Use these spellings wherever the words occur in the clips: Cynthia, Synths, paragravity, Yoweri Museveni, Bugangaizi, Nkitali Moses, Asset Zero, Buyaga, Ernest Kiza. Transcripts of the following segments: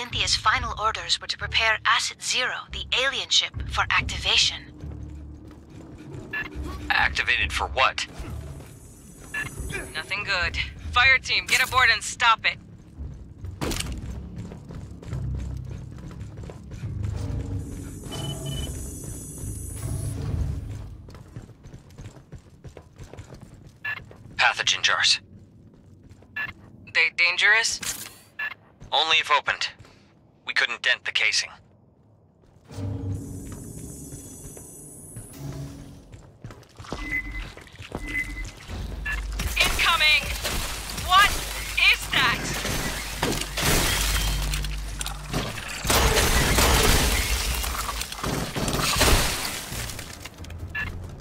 Cynthia's final orders were to prepare Asset Zero, the alien ship, for activation. Activated for what? Nothing good. Fire team, get aboard and stop it. Pathogen jars. They dangerous? Only if opened. We couldn't dent the casing. Incoming! What is that?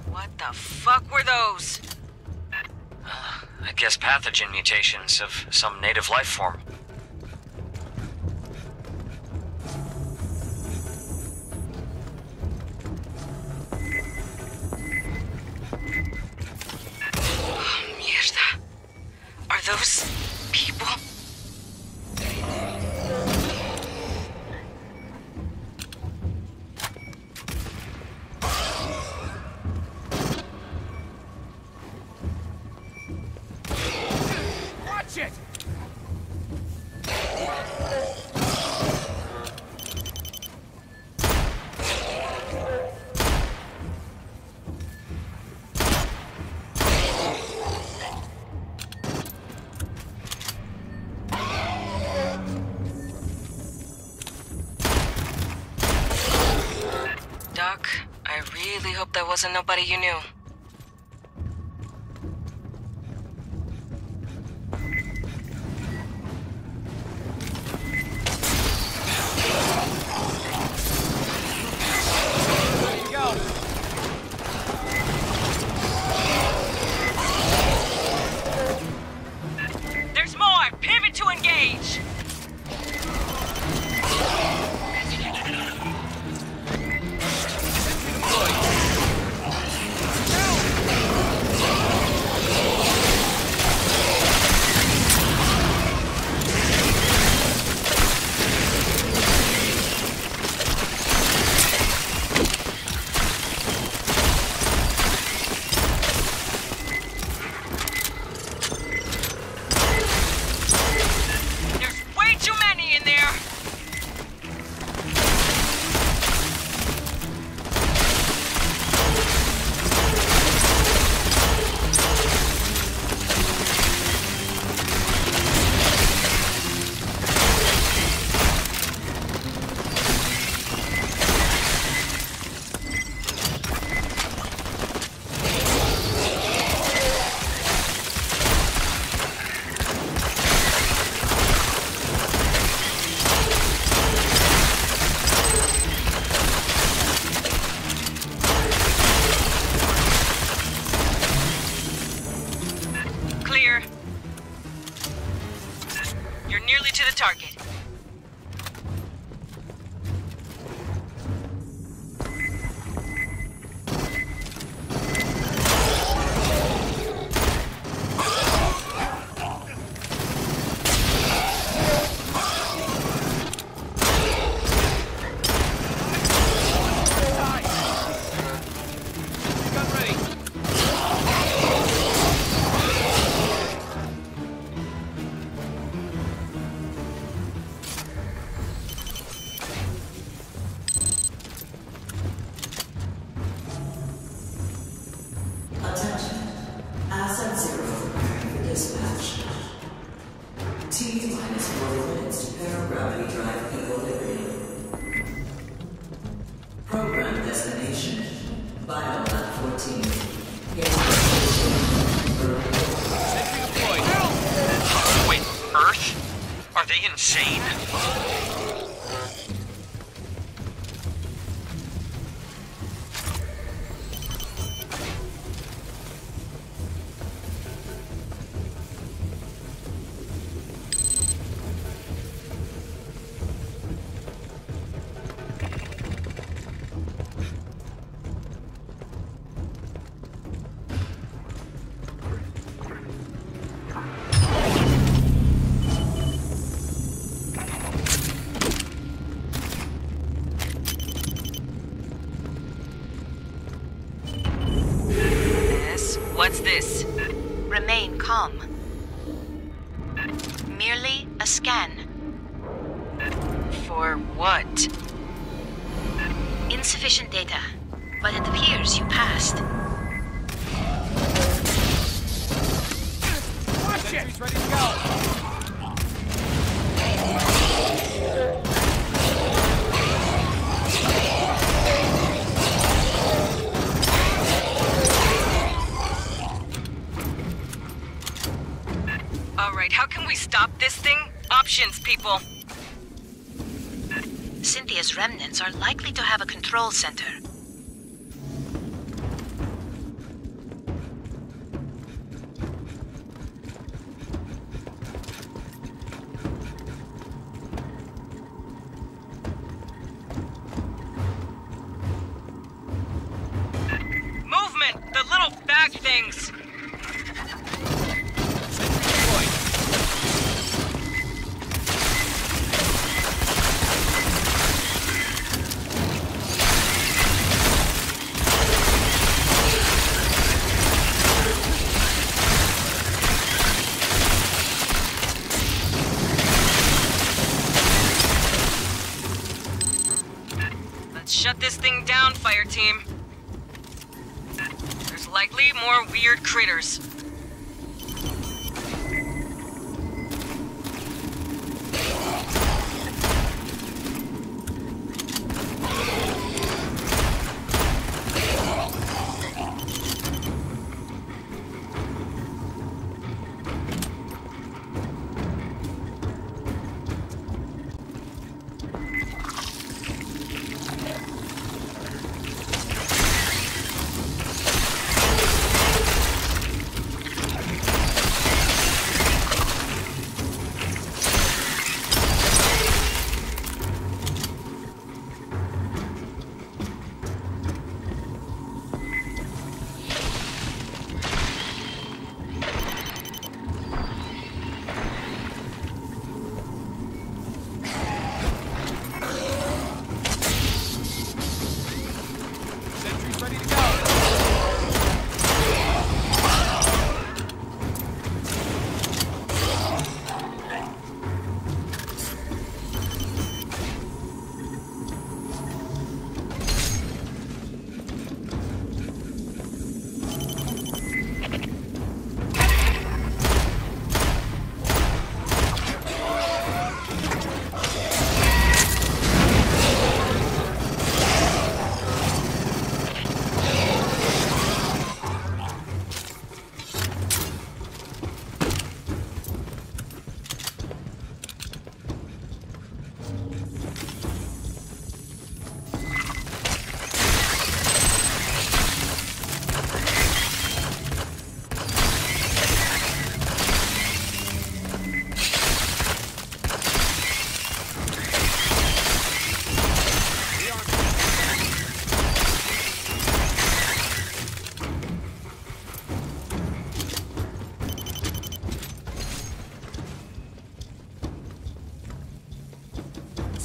What the fuck were those? I guess pathogen mutations of some native life form. Those people. Watch it. I really hope that wasn't nobody you knew. There's more! Pivot to engage! You're nearly to the target. T-minus 4 minutes to paragravity drive equilibrium. Program destination, Biolab 14. Wait, Earth? Are they insane? bomb. Merely a scan. For what? Insufficient data, but it appears you passed. Watch it! Ready to go! Alright, how can we stop this thing? Options, people! Cynthia's remnants are likely to have a control center. Movement! The little bag things! Shut this thing down, fire team. There's likely more weird critters.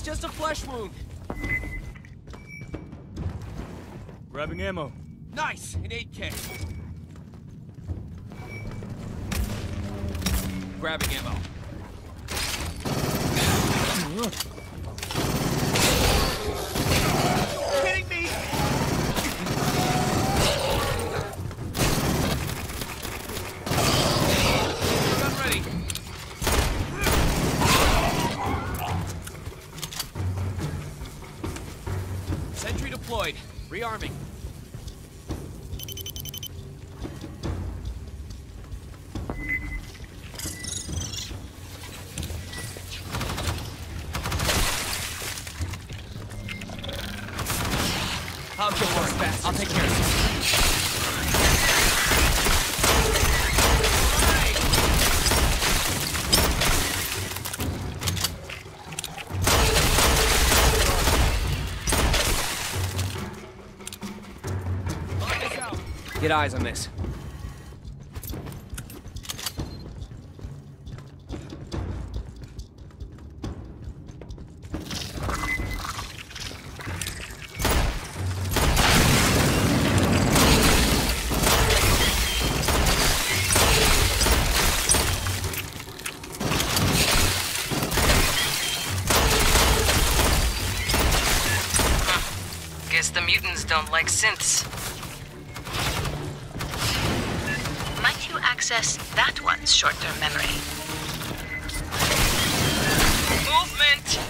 Just a flesh wound. Grabbing ammo. Nice, an 8K. Grabbing ammo. You're kidding me? Gun ready. Sentry deployed. Rearming. I'll get work fast. I'll take care of it. Get eyes on this. guess the mutants don't like synths. Might you access that one's short-term memory? Movement!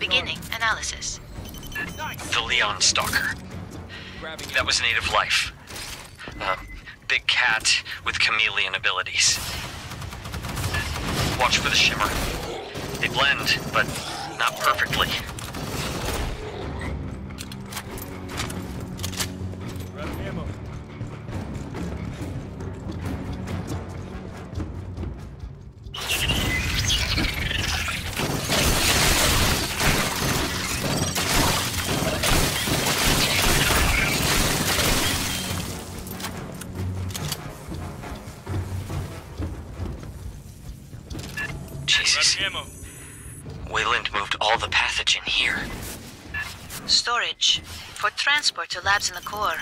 Beginning analysis. The Leon Stalker. That was native life. Big cat with chameleon abilities. Watch for the shimmer. They blend, but not perfectly. For transport to labs in the core.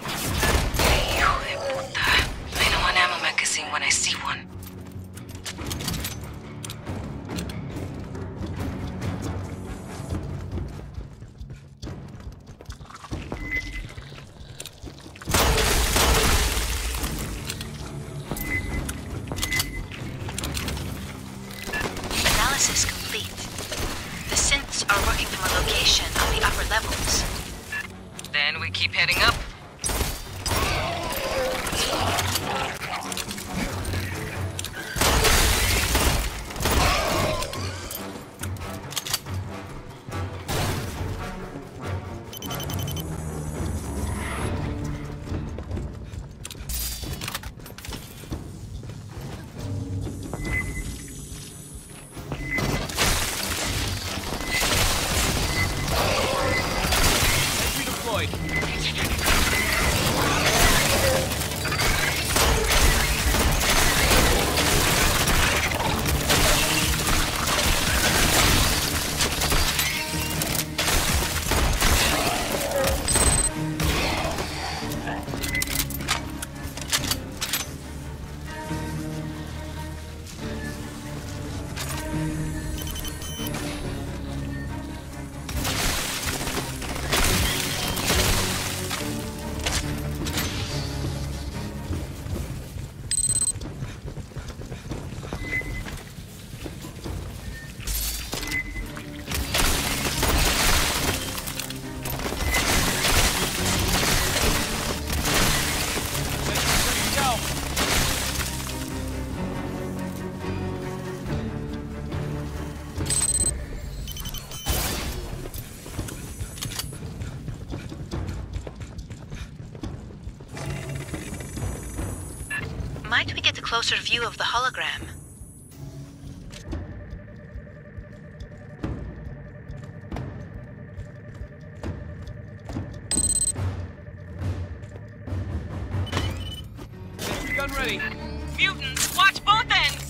Hijo de puta. I know an ammo magazine when I see one. closer view of the hologram. Gun ready. Mutants, watch both ends!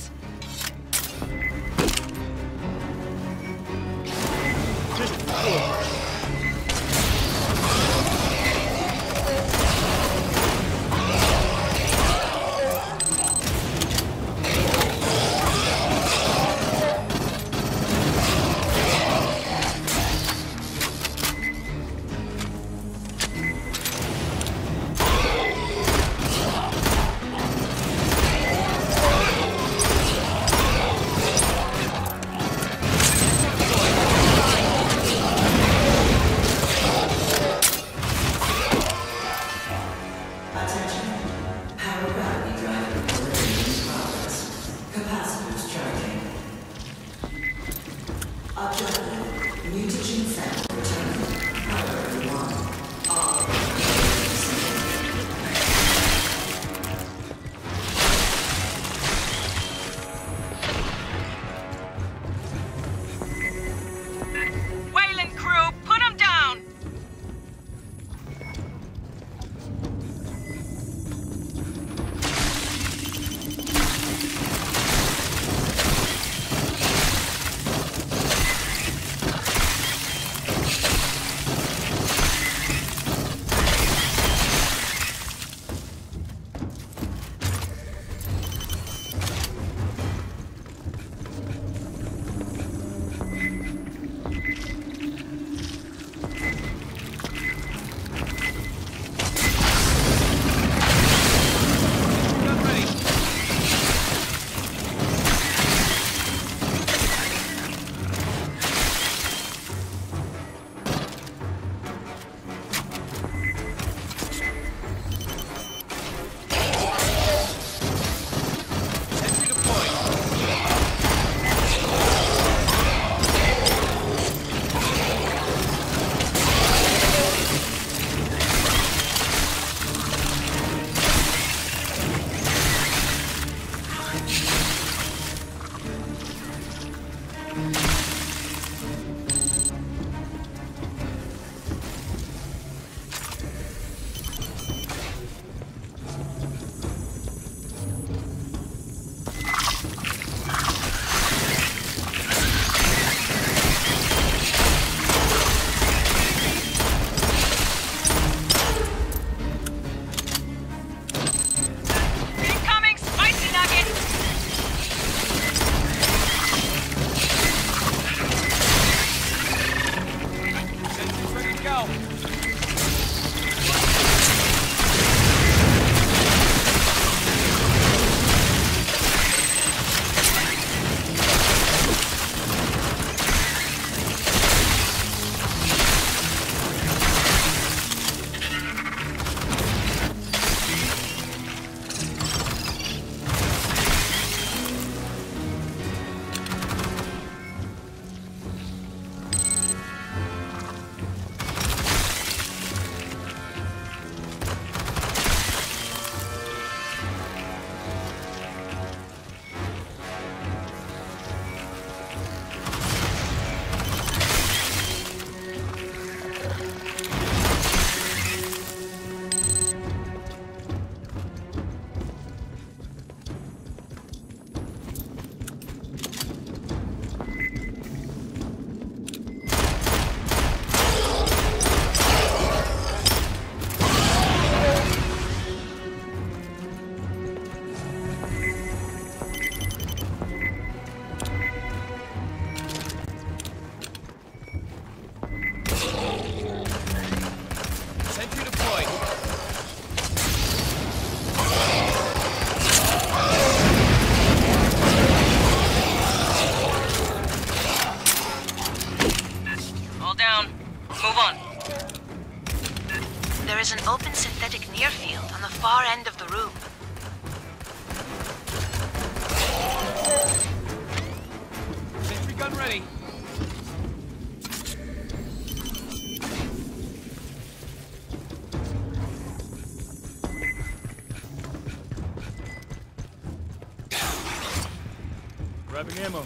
Recharging ammo.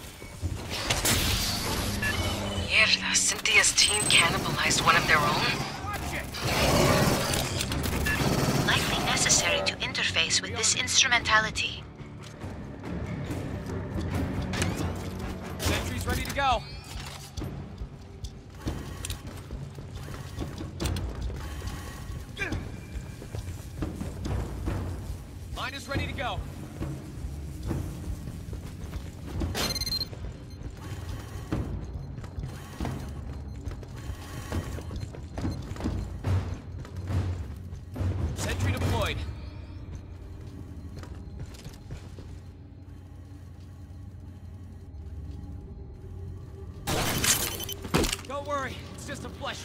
Mierda, Cynthia's team cannibalized one of their own? Likely necessary to interface with this instrumentality. Sentry's ready to go. Line is ready to go. Don't worry, it's just a flesh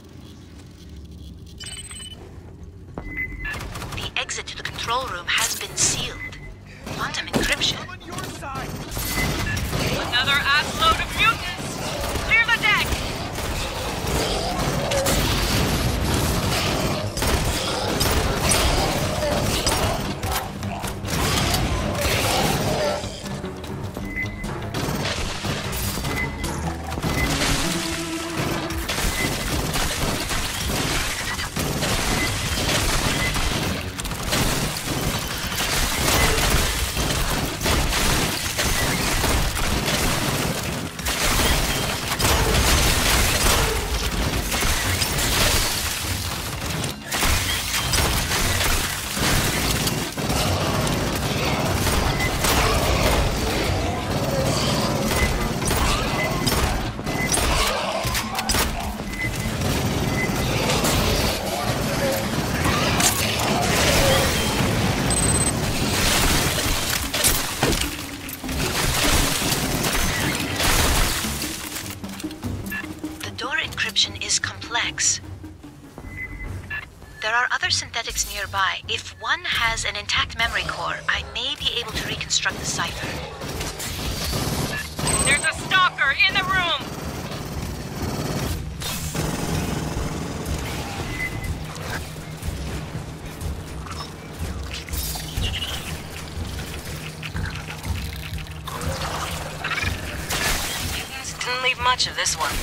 The exit to the control room has been sealed. Quantum encryption. I'm on your side. Another assload of mutants! Clear the deck! Is complex. There are other synthetics nearby. If one has an intact memory core, I may be able to reconstruct the cipher. There's a stalker in the room! Mutants didn't leave much of this one.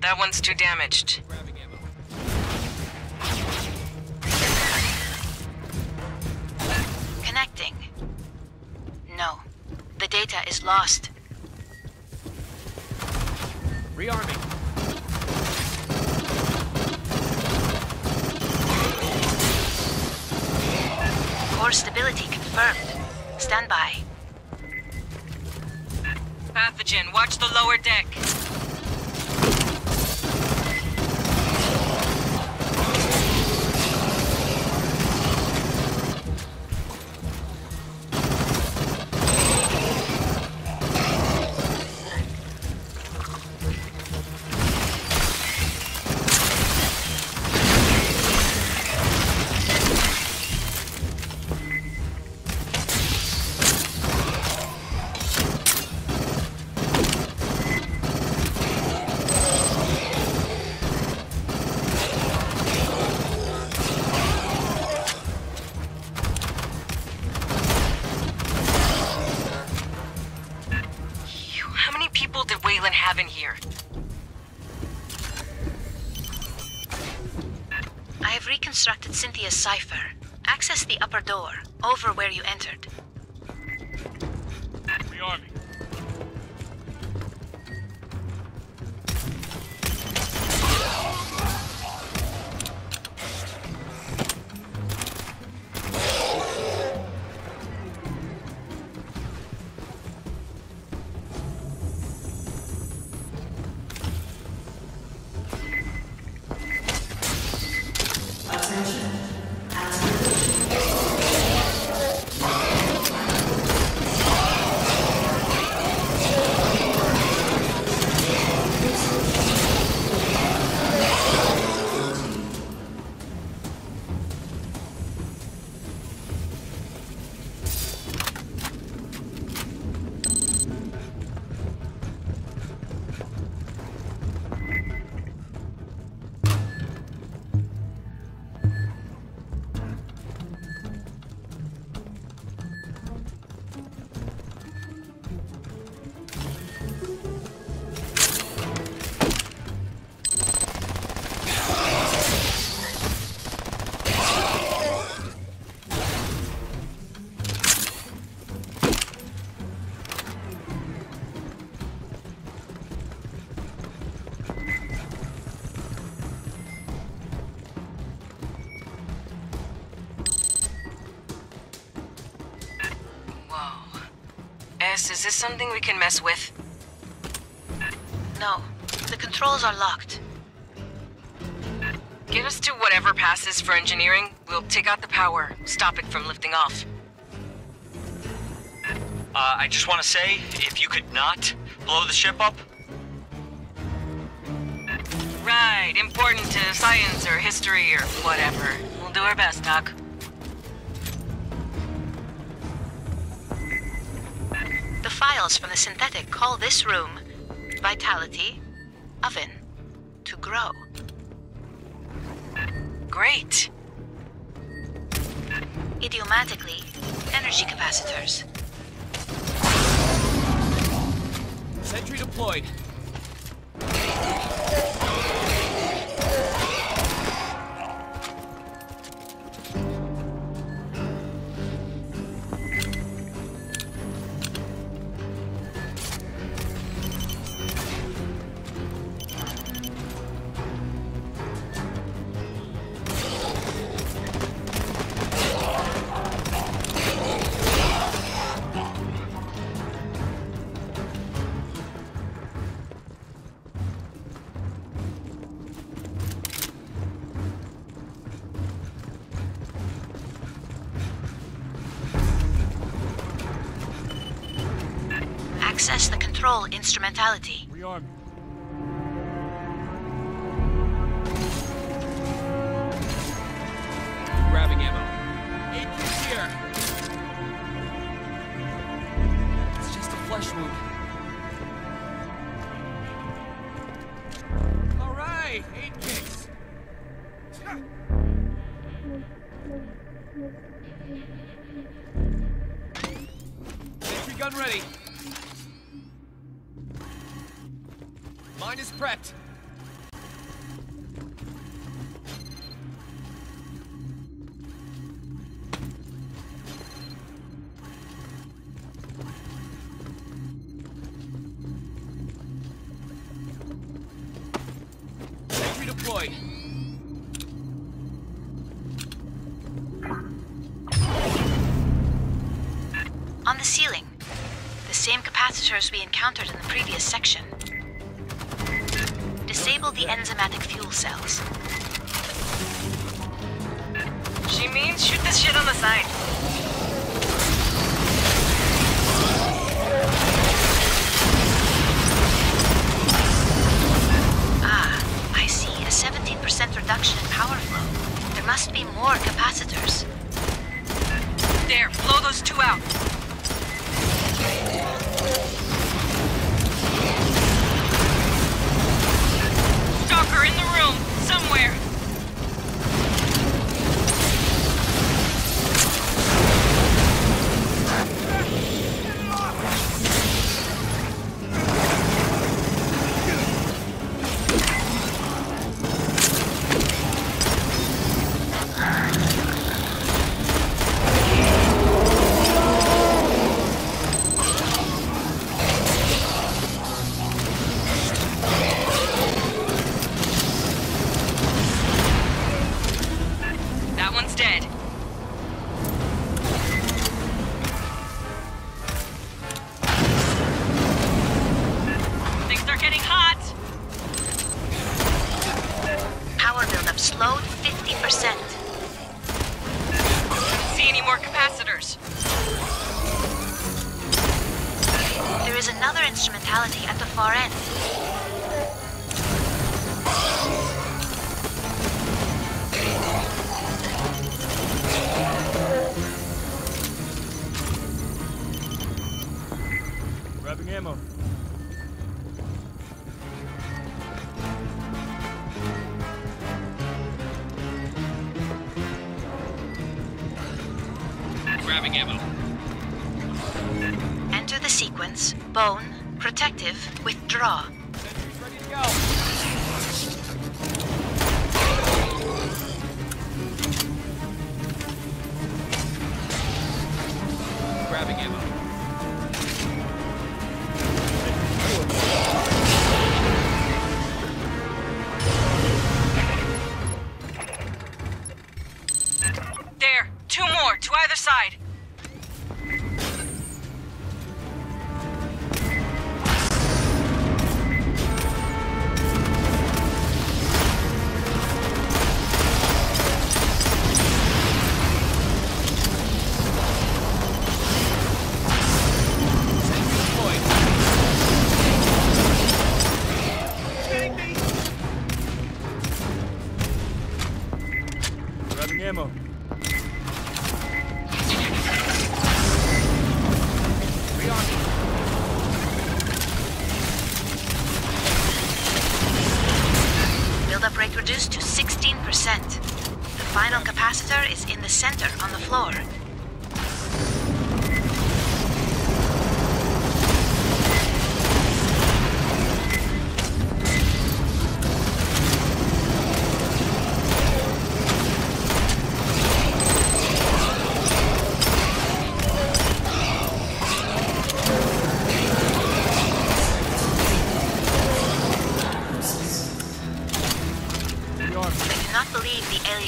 That one's too damaged. Connecting. No. The data is lost. Rearming. Core stability confirmed. Stand by. Pathogen, watch the lower deck. Have in here. I have reconstructed Cynthia's cipher. Access the upper door, over where you entered. Rearming. Attention. this? Is this something we can mess with? No. The controls are locked. Get us to whatever passes for engineering. We'll take out the power. Stop it from lifting off. I just want to say, if you could not blow the ship up. Right. Important to science or history or whatever. We'll do our best, Doc. The files from the synthetic call this room Vitality Oven to grow. Great. Idiomatically, energy capacitors. Sentry deployed. Access the control instrumentality. Rearm. Grabbing ammo. AQ's here. It's just a flesh wound. All right, 8 kicks. Sentry gun ready. Mine is prepped. Sentry deployed. On the ceiling, the same capacitors we encountered in the previous section. Disable the enzymatic fuel cells. She means shoot this shit on the side. Ah, I see a 17% reduction in power flow. There must be more capacitors. There, blow those 2 out. Stalker in the room, somewhere. Grabbing ammo. Enter the sequence. Bone, protective, withdraw. Sentry's ready to go. Grabbing ammo. Side. ammo. Buildup rate reduced to 16%. The final capacitor is in the center on the floor.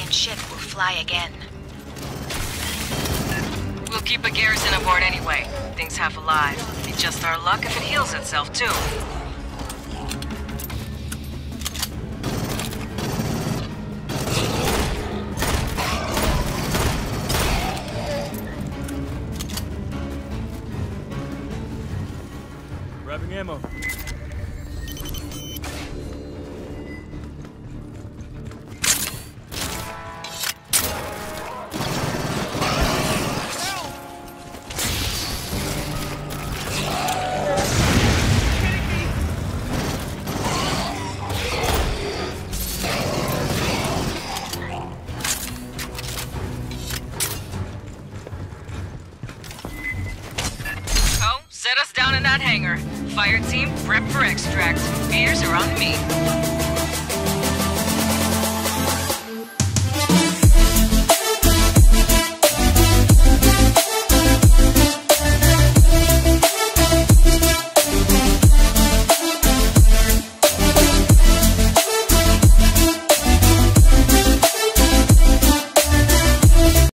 Ship will fly again. We'll keep a garrison aboard anyway. Thing's half alive. It's just our luck if it heals itself, too. Grabbing ammo. Set us down in that hangar. Fire team, prep for extract. Beers are on me.